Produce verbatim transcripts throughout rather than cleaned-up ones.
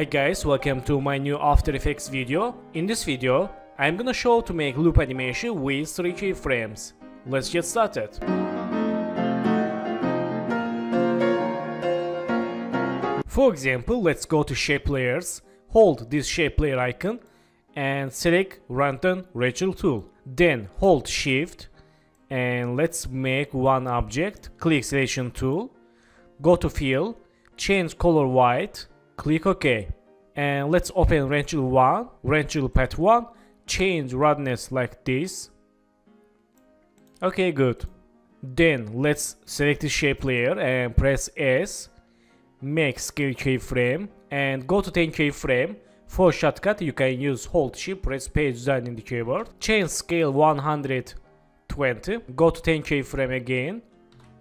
Hi guys, welcome to my new After Effects video. In this video, I'm gonna show how to make loop animation with three K frames. Let's get started. For example, let's go to shape layers, hold this shape layer icon and select Runtime Radial tool. Then hold shift and let's make one object, click selection tool, go to fill, change color white, click OK. And let's open Radial one, Radial Path one, change roughness like this. Okay, good. Then let's select the shape layer and press S, make scale keyframe and go to ten K frame. For shortcut you can use hold shift, press page design in the keyboard, change scale one hundred twenty, go to ten K frame again,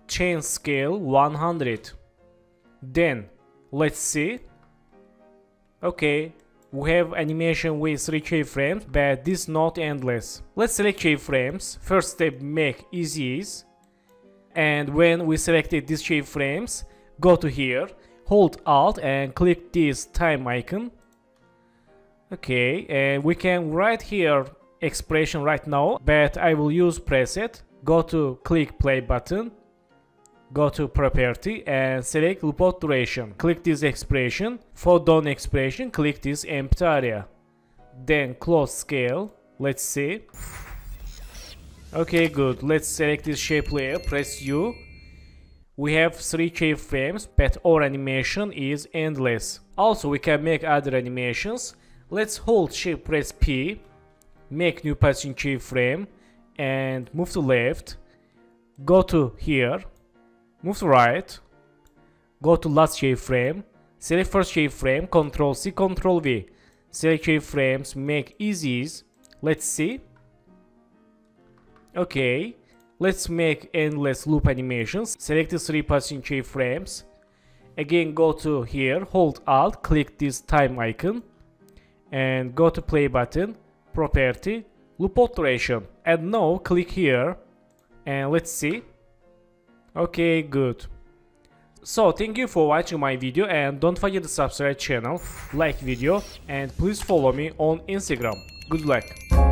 change scale one hundred. Then let's see. Okay, we have animation with three keyframes, but this not endless. Let's select keyframes. First step, make easy ease, and when we selected these keyframes, go to here, hold alt and click this time icon. Okay, and we can write here expression right now, but I will use preset. Go to click play button, go to property and select loop duration. Click this expression. For done expression, click this empty area. Then close scale. Let's see. Okay, good. Let's select this shape layer, press U. We have three keyframes, but our animation is endless. Also, we can make other animations. Let's hold shift, press P, make new position keyframe and move to left, go to here, move to right, go to last keyframe, select first keyframe, Ctrl C, Ctrl V, select keyframes, make easies. Let's see. Okay, let's make endless loop animations. Select the three position keyframes, again go to here, hold alt, click this time icon and go to play button, property, loop duration, and now click here and let's see. Okay, good. So thank you for watching my video and don't forget to subscribe channel, like video and please follow me on Instagram. Good luck.